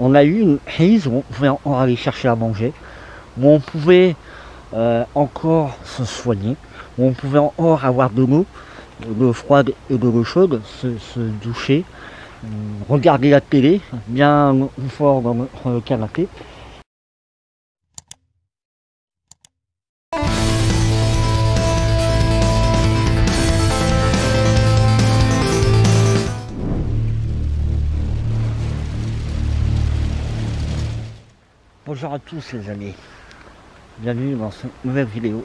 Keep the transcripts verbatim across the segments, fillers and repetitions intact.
on a eu une crise où on pouvait encore aller chercher à manger, où on pouvait euh, encore se soigner, où on pouvait encore avoir de l'eau, de l'eau froide et de l'eau chaude, se, se doucher, regarder la télé, bien fort dans notre canapé. Bonjour à tous les amis, bienvenue dans cette nouvelle vidéo.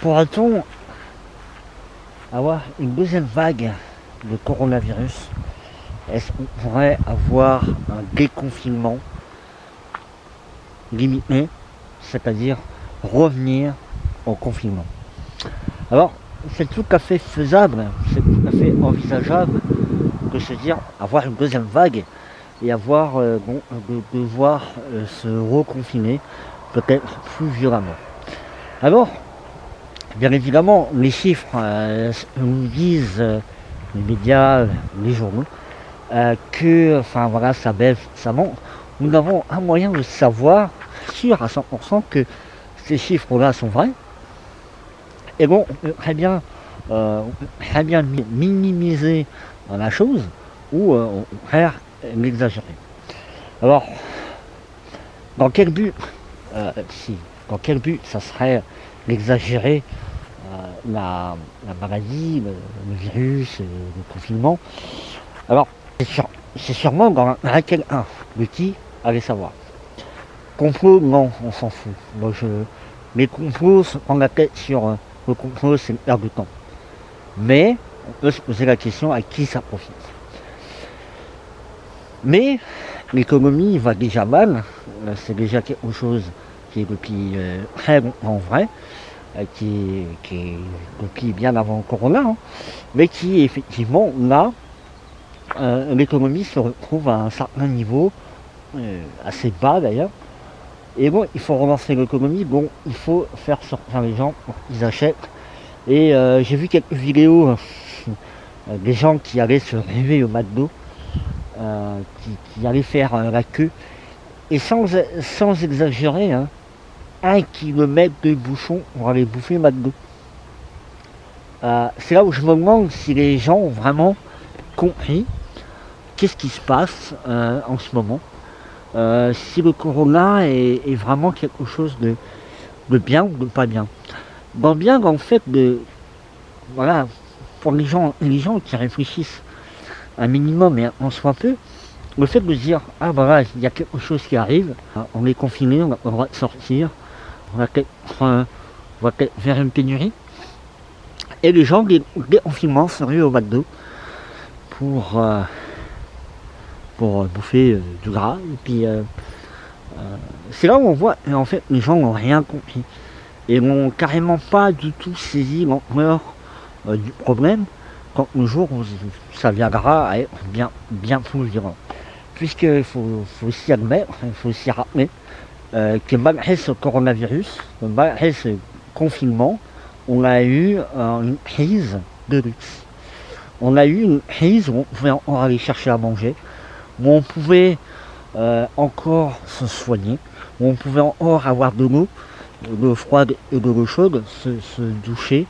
Pourra-t-on avoir une deuxième vague de coronavirus? Est-ce qu'on pourrait avoir un déconfinement limité, c'est-à-dire revenir au confinement? Alors, c'est tout à fait faisable, c'est tout à fait envisageable de se dire avoir une deuxième vague et avoir euh, bon, de devoir euh, se reconfiner peut-être plus violemment. Alors, bien évidemment, les chiffres euh, nous disent, euh, les médias, les journaux, euh, que, enfin voilà, ça baisse, ça monte. Nous n'avons un moyen de savoir sûr à cent pour cent que ces chiffres-là sont vrais. Et bon, on peut très bien, euh, on peut très bien minimiser la chose ou euh, au contraire l'exagérer. Alors, dans quel but, euh, si, dans quel but ça serait d'exagérer euh, la, la maladie, le, le virus, le, le confinement? Alors, c'est sûr, sûrement dans laquelle un, de qui, allez savoir. Complot, non, on s'en fout. Moi, je, les complots, on la tête sur euh, le complot, c'est une perte de temps. Mais, on peut se poser la question à qui ça profite. Mais l'économie va déjà mal, c'est déjà quelque chose qui est depuis euh, très longtemps vrai, qui, qui est depuis bien avant le corona, hein, mais qui effectivement là, euh, l'économie se retrouve à un certain niveau, euh, assez bas d'ailleurs, et bon, il faut relancer l'économie, bon, il faut faire sortir les gens pour qu'ils achètent, et euh, j'ai vu quelques vidéos euh, des gens qui allaient se ruer au McDo, Euh, qui, qui allait faire euh, la queue, et sans, sans exagérer, hein, un kilomètre de bouchon pour aller bouffer McDo. Euh, c'est là où je me demande si les gens ont vraiment compris qu'est-ce qui se passe euh, en ce moment, euh, si le corona est, est vraiment quelque chose de, de bien ou de pas bien. Bon, bien en fait, de, voilà, pour les gens, les gens qui réfléchissent un minimum et en soit peu, le fait de dire ah ben là il y a quelque chose qui arrive, on est confiné, on va, va sortir, on va, euh, on va faire une pénurie, et les gens des confinements se ruent au McDo pour euh, pour bouffer euh, du gras, et puis euh, euh, c'est là où on voit en fait les gens n'ont rien compris et n'ont carrément pas du tout saisi l'ampleur euh, du problème. Quand le jour où ça viendra à être bien, bien plus violent. Puisqu'il faut, faut aussi admettre, il faut aussi rappeler euh, que malgré ce coronavirus, malgré ce confinement, on a eu euh, une crise de luxe. On a eu une crise où on pouvait encore aller chercher à manger, où on pouvait euh, encore se soigner, où on pouvait encore avoir de l'eau, de l'eau froide et de l'eau chaude, se, se doucher,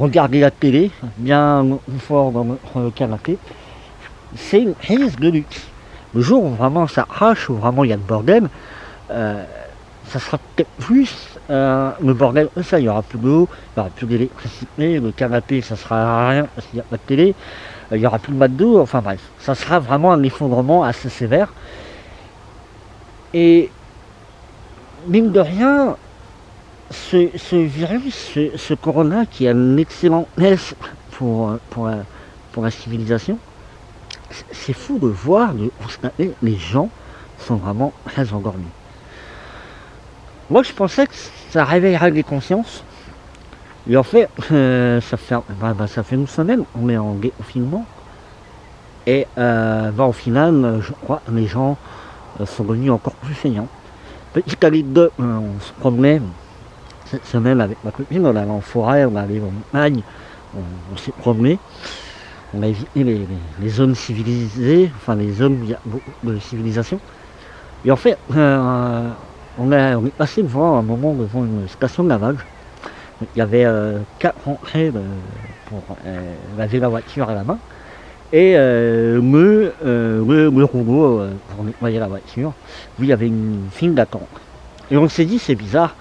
regarder la télé, bien fort dans notre canapé. C'est une crise de luxe. Le jour où vraiment ça crache, où vraiment il y a le bordel, euh, ça sera peut-être plus euh, le bordel, ça, il n'y aura plus d'eau, il n'y aura plus d'électricité, le canapé ça sera rien parce qu'il n'y a pas de télé, il n'y aura plus de McDo, enfin bref, ça sera vraiment un effondrement assez sévère. Et mine de rien, Ce, ce virus, ce, ce corona, qui est un excellent test pour, pour, la, pour la civilisation, c'est fou de voir, de constater, les gens sont vraiment très endormis. Moi, je pensais que ça réveillerait les consciences, et en fait, euh, ça fait, bah, bah, ça fait une semaine, on est en déconfinement, et euh, bah, au final, je crois que les gens euh, sont devenus encore plus feignants. Petite anecdote, euh, on se promenait cette semaine avec ma copine, on allait en forêt, on allait en montagne, on, on s'est promené, on a évité les, les, les hommes civilisés, enfin les hommes de civilisation. Et en fait, euh, on, a, on est passé devant un moment devant une station de lavage. Il y avait euh, quatre entrées pour euh, laver la voiture à la main. Et euh, le, euh, le, le robot euh, pour nettoyer la voiture, où il y avait une file d'attente. Et on s'est dit, c'est bizarre,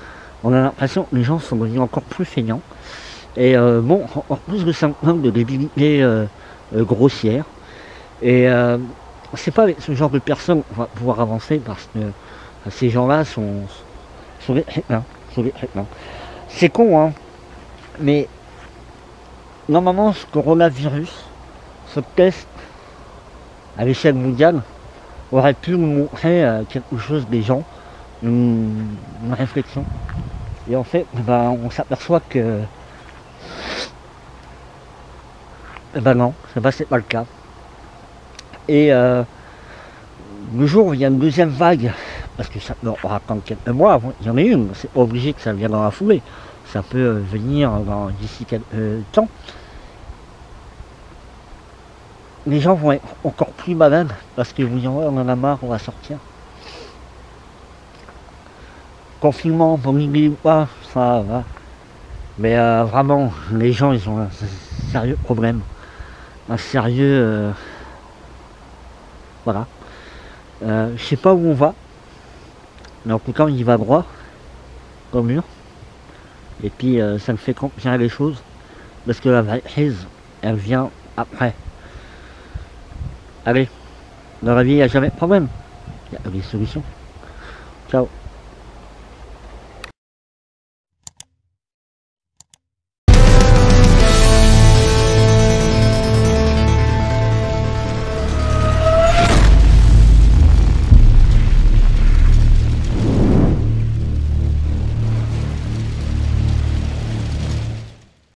on a l'impression que les gens sont devenus encore plus feignants. Et euh, bon, en plus de symptômes de débilité euh, grossière. Et euh, c'est pas avec ce genre de personnes qu'on va pouvoir avancer, parce que euh, ces gens-là sont, sont des crétins. C'est con, hein, mais normalement, ce coronavirus, ce test à l'échelle mondiale aurait pu nous montrer euh, quelque chose des gens, une, une réflexion. Et en fait, bah, on s'aperçoit que bah non, c'est pas, c'est pas le cas. Et euh, le jour où il y a une deuxième vague, parce que ça peut attendre quelques mois, il y en a une, c'est pas obligé que ça vienne dans la foulée, ça peut venir d'ici quelques euh, temps. Les gens vont être encore plus malades parce qu'ils vont dire on en a marre, on va sortir. Confinement, pandémie ou pas, ça va. Mais euh, vraiment, les gens, ils ont un sérieux problème. Un sérieux... Euh, voilà. Euh, je sais pas où on va. Mais en tout cas, on y va droit. Au mur. Et puis, euh, ça me fait comprendre les choses. Parce que la vraie crise, elle vient après. Allez, dans la vie, il n'y a jamais de problème. Il y a des solutions. Ciao.